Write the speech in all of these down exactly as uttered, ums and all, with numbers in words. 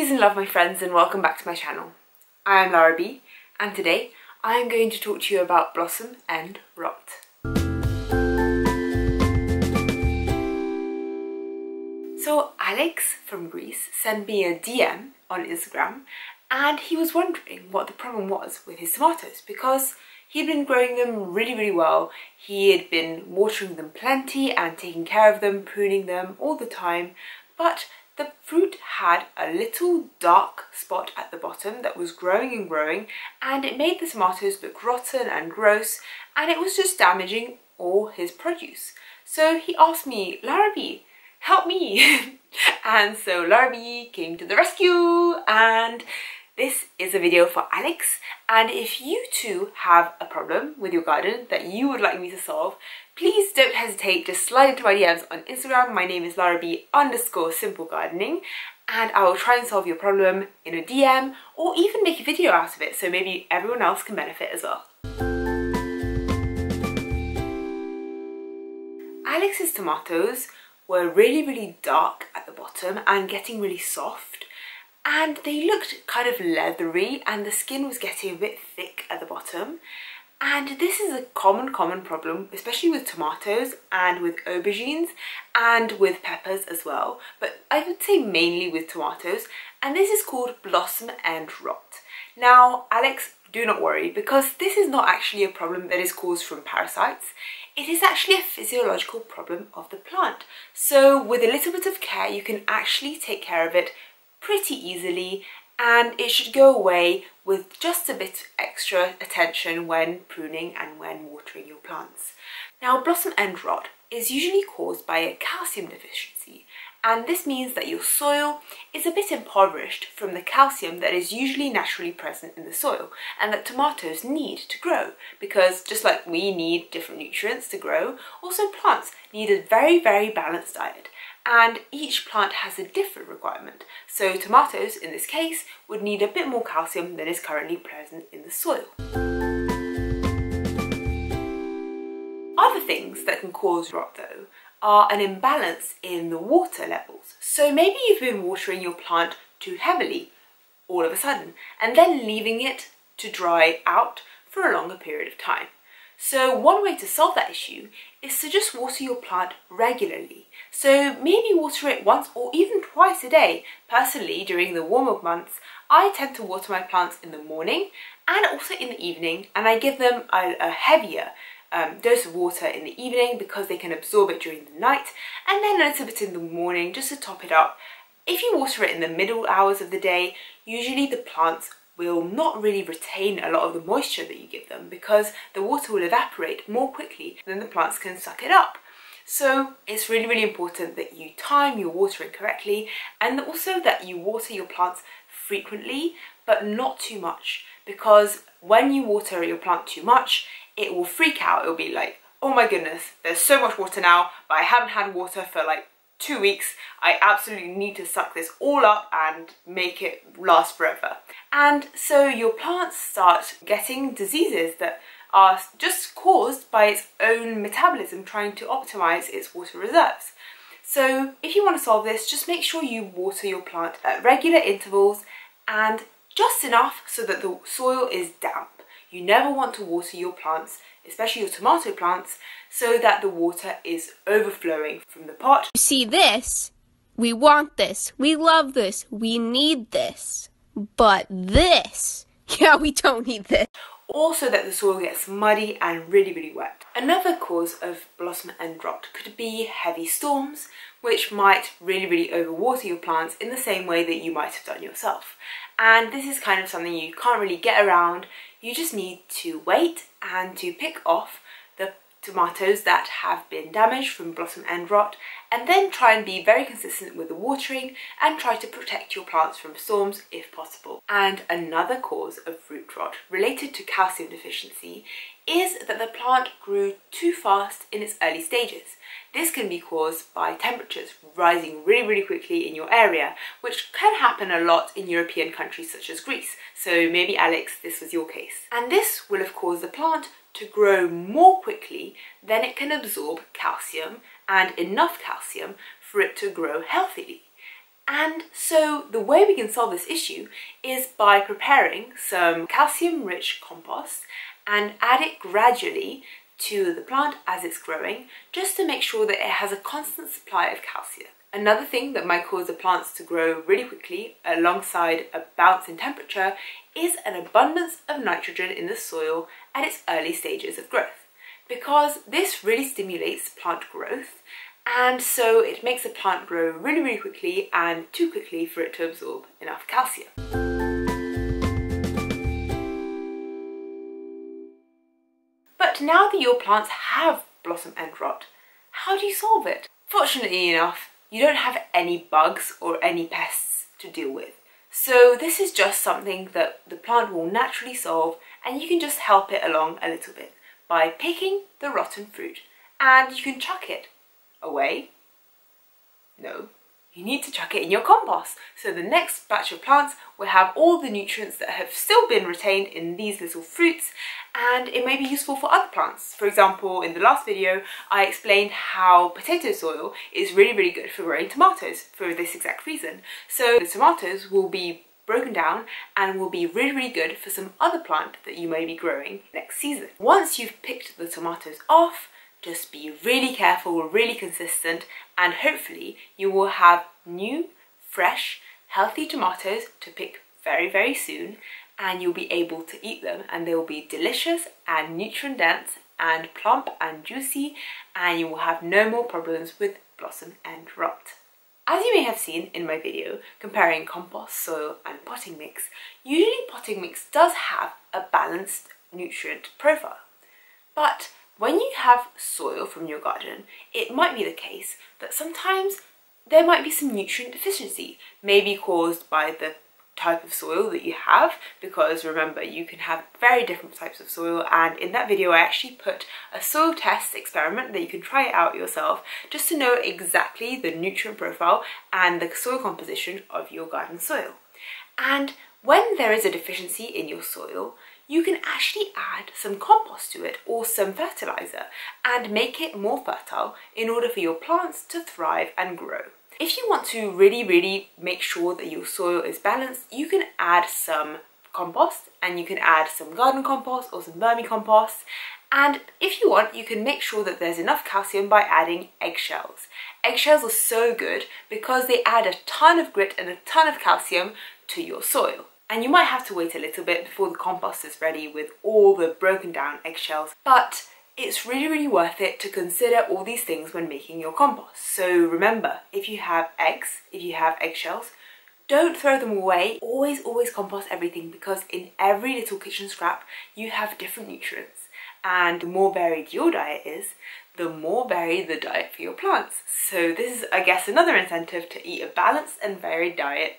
Peas and love, my friends, and welcome back to my channel. I am Lara B, and today I am going to talk to you about Blossom End Rot. So Alex from Greece sent me a D M on Instagram, and he was wondering what the problem was with his tomatoes because he'd been growing them really, really well. He had been watering them plenty and taking care of them, pruning them all the time, but the fruit had a little dark spot at the bottom that was growing and growing, and it made the tomatoes look rotten and gross, and it was just damaging all his produce. So he asked me, Lara B, help me. And so Lara B came to the rescue, and this is a video for Alex. And if you too have a problem with your garden that you would like me to solve, please don't hesitate to slide into my D Ms on Instagram. My name is Lara B underscore simple gardening, and I will try and solve your problem in a D M or even make a video out of it, so maybe everyone else can benefit as well. Alex's tomatoes were really, really dark at the bottom and getting really soft, and they looked kind of leathery, and the skin was getting a bit thick at the bottom. And this is a common, common problem, especially with tomatoes and with aubergines and with peppers as well, but I would say mainly with tomatoes, and this is called blossom end rot. Now, Alex, do not worry, because this is not actually a problem that is caused from parasites. It is actually a physiological problem of the plant. So with a little bit of care, you can actually take care of it pretty easily, and it should go away with just a bit extra attention when pruning and when watering your plants. Now, blossom end rot is usually caused by a calcium deficiency, and this means that your soil is a bit impoverished from the calcium that is usually naturally present in the soil and that tomatoes need to grow, because just like we need different nutrients to grow, also plants need a very, very balanced diet. And each plant has a different requirement, so tomatoes in this case would need a bit more calcium than is currently present in the soil. Other things that can cause rot though are an imbalance in the water levels. So maybe you've been watering your plant too heavily all of a sudden and then leaving it to dry out for a longer period of time. So one way to solve that issue is to just water your plant regularly. So maybe water it once or even twice a day. Personally, during the warmer months, I tend to water my plants in the morning and also in the evening, and I give them a, a heavier um, dose of water in the evening because they can absorb it during the night, and then a little bit in the morning just to top it up. If you water it in the middle hours of the day, usually the plants will not really retain a lot of the moisture that you give them because the water will evaporate more quickly than the plants can suck it up. So it's really, really important that you time your watering correctly, and also that you water your plants frequently but not too much, because when you water your plant too much, it will freak out. It'll be like, oh my goodness, there's so much water now, but I haven't had water for like two weeks, I absolutely need to suck this all up and make it last forever. And so your plants start getting diseases that are just caused by its own metabolism trying to optimize its water reserves. So if you want to solve this, just make sure you water your plant at regular intervals and just enough so that the soil is damp. You never want to water your plants, especially your tomato plants, so that the water is overflowing from the pot. You see this? We want this. We love this. We need this. But this? Yeah, we don't need this. Also that the soil gets muddy and really, really wet. Another cause of blossom end rot could be heavy storms, which might really, really overwater your plants in the same way that you might have done yourself. And this is kind of something you can't really get around. You just need to wait and to pick off the tomatoes that have been damaged from blossom end rot, and then try and be very consistent with the watering and try to protect your plants from storms if possible. And another cause of root rot related to calcium deficiency is that the plant grew too fast in its early stages. This can be caused by temperatures rising really, really quickly in your area, which can happen a lot in European countries such as Greece. So maybe, Alex, this was your case. And this will have caused the plant to grow more quickly than it can absorb calcium, and enough calcium for it to grow healthily. And so the way we can solve this issue is by preparing some calcium-rich compost and add it gradually to the plant as it's growing, just to make sure that it has a constant supply of calcium. Another thing that might cause the plants to grow really quickly alongside a bounce in temperature is an abundance of nitrogen in the soil at its early stages of growth, because this really stimulates plant growth, and so it makes a plant grow really, really quickly and too quickly for it to absorb enough calcium. But now that your plants have blossom end rot, how do you solve it? Fortunately enough, you don't have any bugs or any pests to deal with. So this is just something that the plant will naturally solve, and you can just help it along a little bit by picking the rotten fruit, and you can chuck it away. No, you need to chuck it in your compost. So the next batch of plants will have all the nutrients that have still been retained in these little fruits, and it may be useful for other plants. For example, in the last video, I explained how potato soil is really, really good for growing tomatoes for this exact reason. So the tomatoes will be broken down and will be really, really good for some other plant that you may be growing next season. Once you've picked the tomatoes off, just be really careful, really consistent, and hopefully you will have new, fresh, healthy tomatoes to pick very, very soon, and you'll be able to eat them, and they will be delicious and nutrient dense and plump and juicy, and you will have no more problems with blossom end rot. As you may have seen in my video comparing compost, soil and potting mix, usually potting mix does have a balanced nutrient profile. But when you have soil from your garden, it might be the case that sometimes there might be some nutrient deficiency, maybe caused by the type of soil that you have, because remember, you can have very different types of soil, and in that video I actually put a soil test experiment that you can try out yourself just to know exactly the nutrient profile and the soil composition of your garden soil. And when there is a deficiency in your soil, you can actually add some compost to it or some fertilizer and make it more fertile in order for your plants to thrive and grow. If you want to really, really make sure that your soil is balanced, you can add some compost, and you can add some garden compost or some vermicompost. And if you want, you can make sure that there's enough calcium by adding eggshells. Eggshells are so good because they add a ton of grit and a ton of calcium to your soil. And you might have to wait a little bit before the compost is ready with all the broken down eggshells, but it's really, really worth it to consider all these things when making your compost. So remember, if you have eggs, if you have eggshells, don't throw them away. Always, always compost everything, because in every little kitchen scrap, you have different nutrients. And the more varied your diet is, the more varied the diet for your plants. So this is, I guess, another incentive to eat a balanced and varied diet,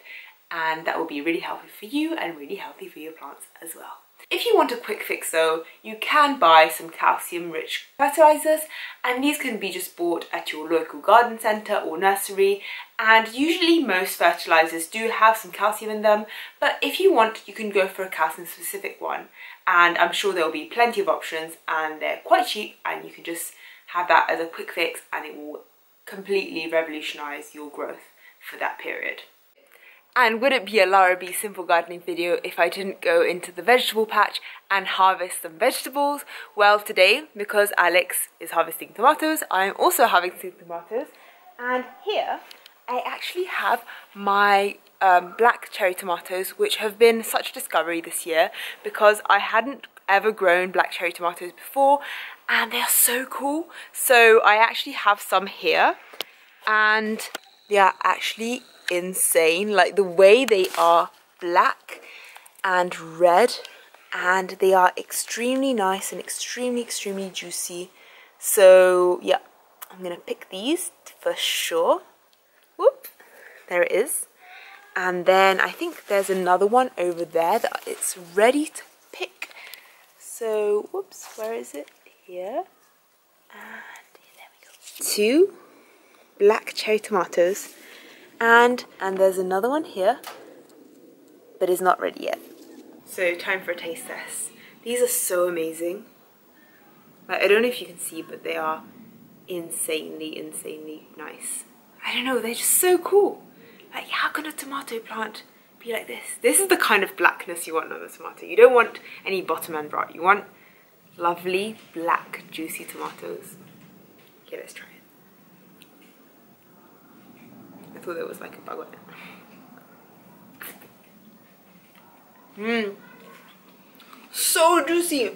and that will be really healthy for you and really healthy for your plants as well. If you want a quick fix though, you can buy some calcium-rich fertilizers, and these can be just bought at your local garden centre or nursery, and usually most fertilizers do have some calcium in them, but if you want, you can go for a calcium-specific one, and I'm sure there will be plenty of options, and they're quite cheap, and you can just have that as a quick fix, and it will completely revolutionise your growth for that period. And would it be a Lara B Simple Gardening video if I didn't go into the vegetable patch and harvest some vegetables? Well, today, because Alex is harvesting tomatoes, I'm also harvesting tomatoes. And here, I actually have my um, black cherry tomatoes, which have been such a discovery this year, because I hadn't ever grown black cherry tomatoes before, and they are so cool. So I actually have some here, and they are actually insane, like the way they are black and red, and they are extremely nice and extremely extremely juicy. So yeah, I'm gonna pick these for sure. Whoop, there it is. And then I think there's another one over there that it's ready to pick. So whoops, where is it? Here, and there we go. Two black cherry tomatoes. And, and there's another one here, but it's not ready yet. So time for a taste test. These are so amazing. Like, I don't know if you can see, but they are insanely, insanely nice. I don't know, they're just so cool. Like, how can a tomato plant be like this? This is the kind of blackness you want on the tomato. You don't want any bottom end rot. You want lovely, black, juicy tomatoes. Okay, let's try it. I thought there was like a bug on it. Mmm. So juicy.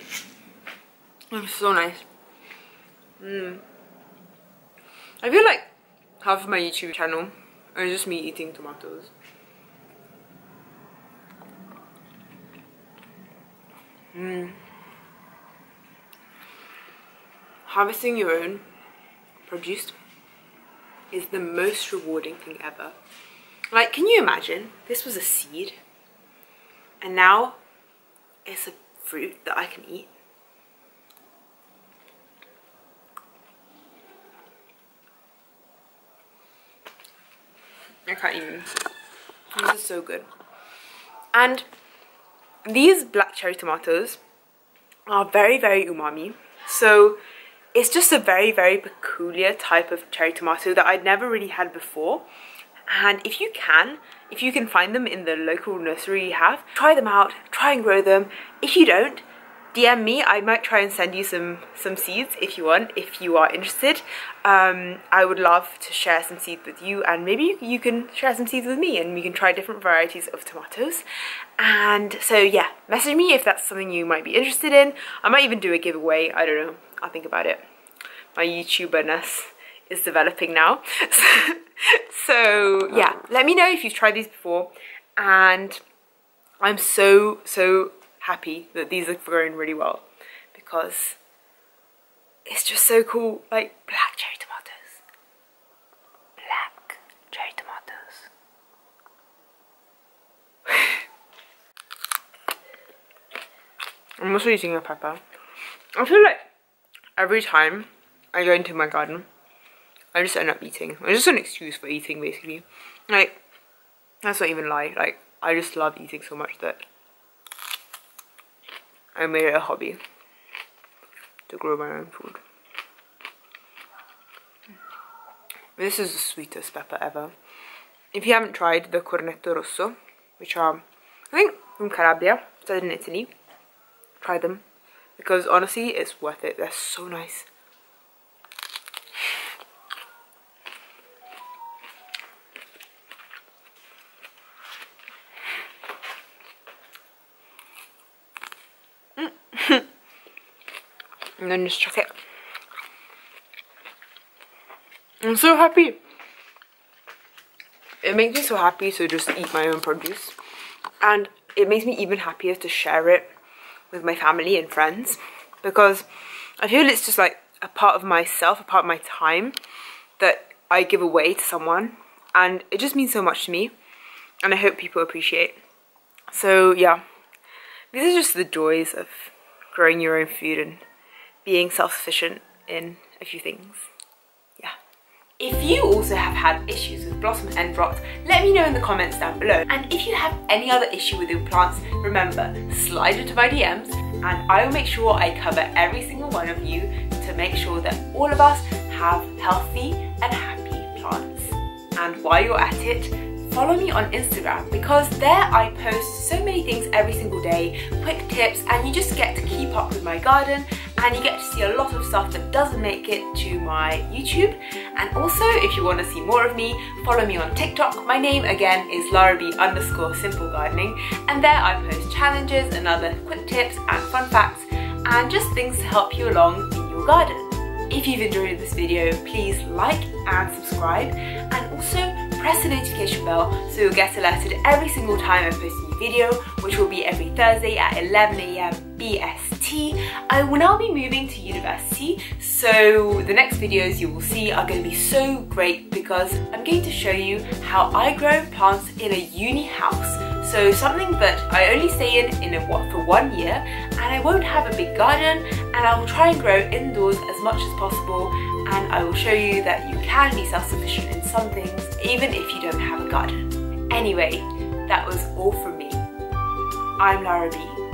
It's so nice. Mmm. I feel like half of my YouTube channel is just me eating tomatoes. Mmm. Harvesting your own produce is the most rewarding thing ever. Like, can you imagine? This was a seed, and now it's a fruit that I can eat. I can't even. This is so good. And these black cherry tomatoes are very, very umami. So it's just a very, very peculiar type of cherry tomato that I'd never really had before. And if you can, if you can find them in the local nursery you have, try them out, try and grow them. If you don't, D M me. I might try and send you some, some seeds if you want, if you are interested. Um, I would love to share some seeds with you, and maybe you can share some seeds with me and we can try different varieties of tomatoes. And so yeah, message me if that's something you might be interested in. I might even do a giveaway. I don't know. I'll think about it. My YouTuberness is developing now. So yeah, let me know if you've tried these before, and I'm so, so happy that these are growing really well, because it's just so cool. Like, black cherry tomatoes. Black cherry tomatoes. I'm also eating a pepper. I feel like every time I go into my garden, I just end up eating. It's just an excuse for eating, basically. Like, that's not even a lie. Like, I just love eating so much that I made it a hobby to grow my own food. This is the sweetest pepper ever. If you haven't tried the Cornetto Rosso, which are, I think, from Calabria, started in Italy, try them, because honestly, it's worth it. They're so nice. And then just chuck it. I'm so happy. It makes me so happy to just eat my own produce, and it makes me even happier to share it with my family and friends, because I feel it's just like a part of myself, a part of my time that I give away to someone, and it just means so much to me, and I hope people appreciate. So yeah, these are just the joys of growing your own food and being self-sufficient in a few things. Yeah. If you also have had issues with blossom end rot, let me know in the comments down below. And if you have any other issue with your plants, remember, slide into my D Ms and I will make sure I cover every single one of you to make sure that all of us have healthy and happy plants. And while you're at it, follow me on Instagram, because there I post so many things every single day, quick tips, and you just get to keep up with my garden, and you get to see a lot of stuff that doesn't make it to my YouTube. And also, if you want to see more of me, follow me on TikTok. My name again is larab underscore simple gardening, and there I post challenges and other quick tips and fun facts and just things to help you along in your garden. If you've enjoyed this video, please like and subscribe, and also press the notification bell so you'll get alerted every single time I post a new video, which will be every Thursday at eleven A M B S T. I will now be moving to university, so the next videos you will see are going to be so great, because I'm going to show you how I grow plants in a uni house. So something that I only stay in, in a, for one year, and I won't have a big garden, and I will try and grow indoors as much as possible, and I will show you that you can be self-sufficient in some things, even if you don't have a garden. Anyway, that was all from me. I'm Lara B.